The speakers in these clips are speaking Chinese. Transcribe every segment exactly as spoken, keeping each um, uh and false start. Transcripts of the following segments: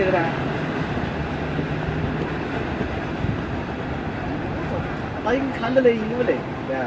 dele lá.那你看到嘞，有嘞，对啊。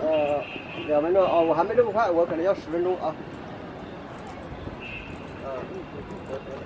呃，两分钟啊、哦，我还没那么快，我可能要十分钟啊。嗯、啊。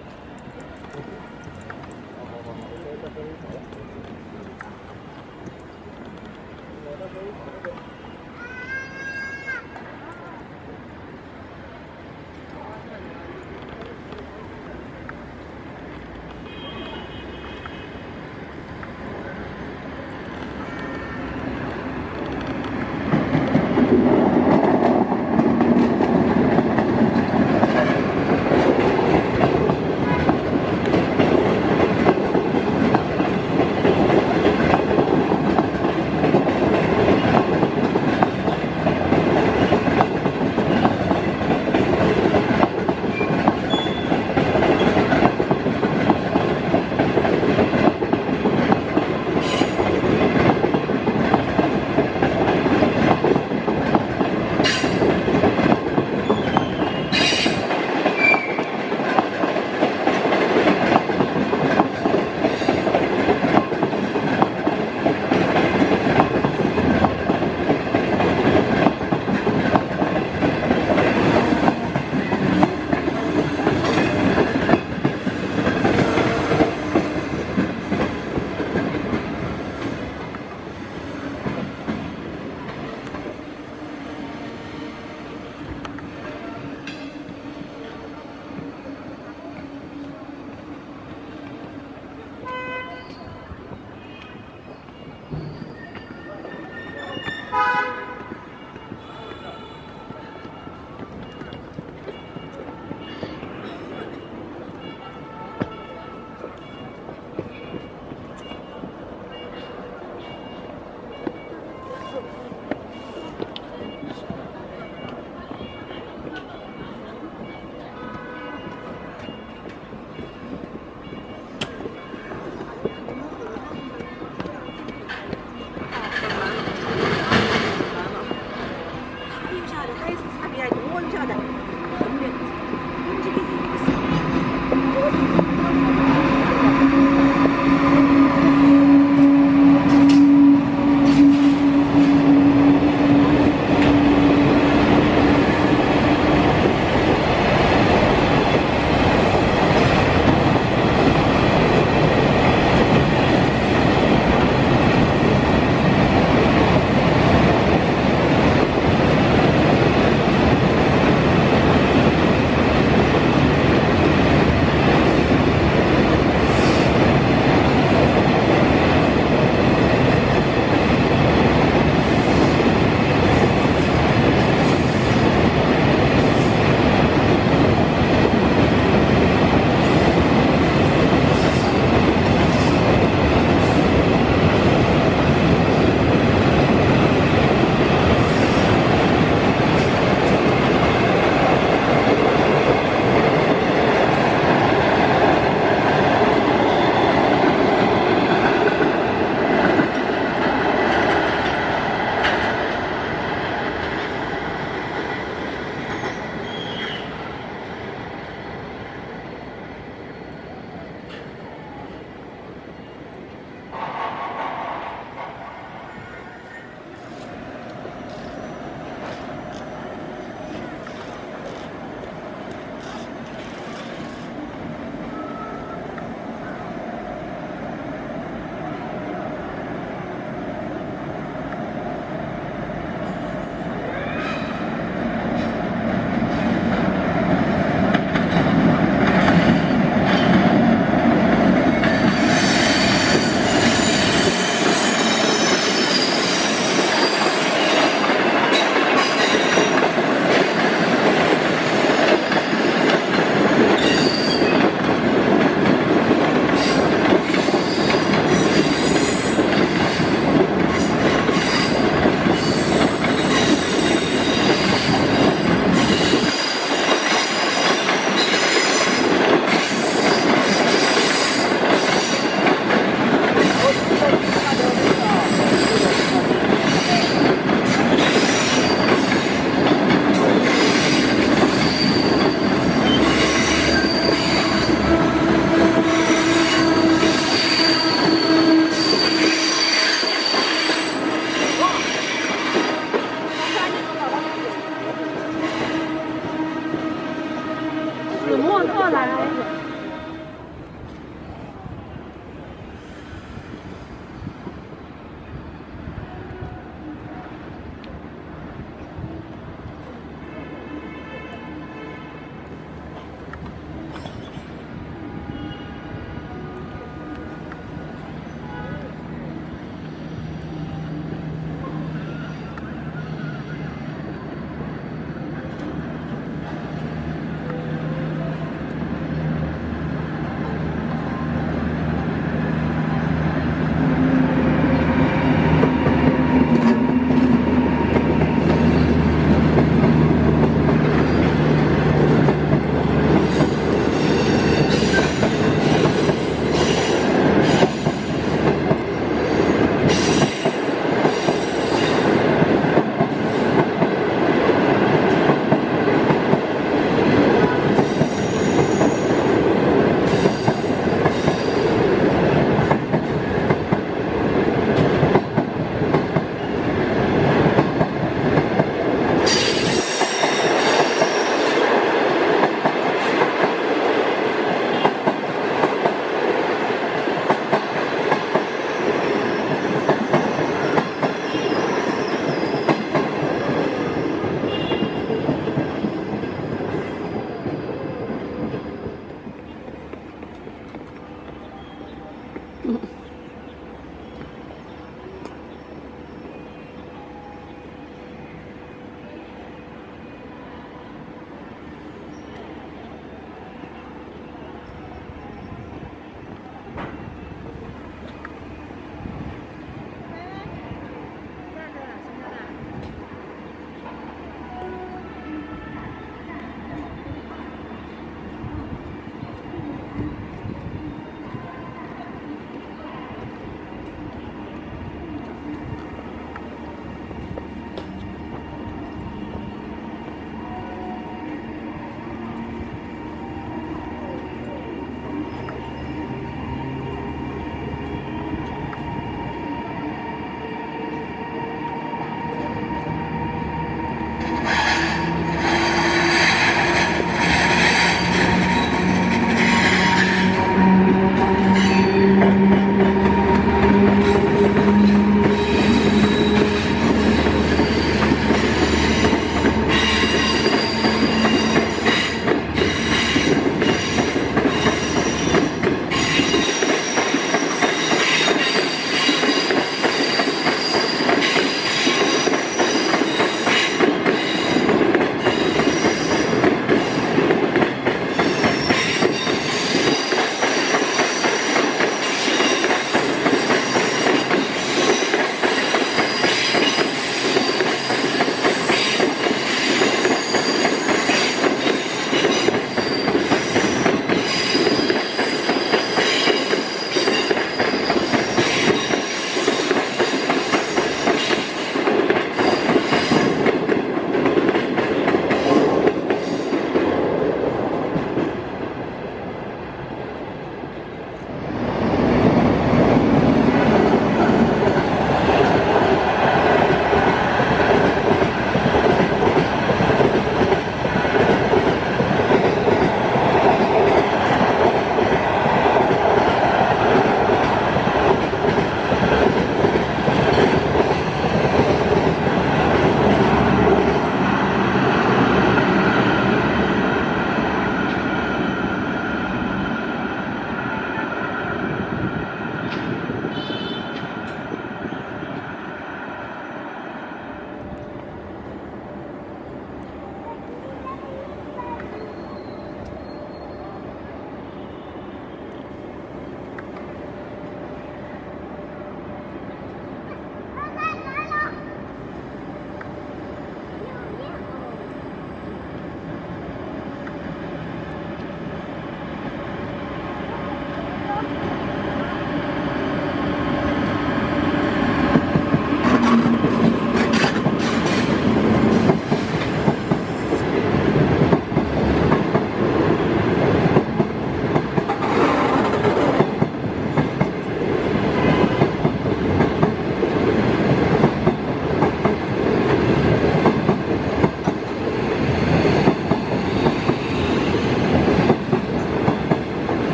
要来了，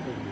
对对。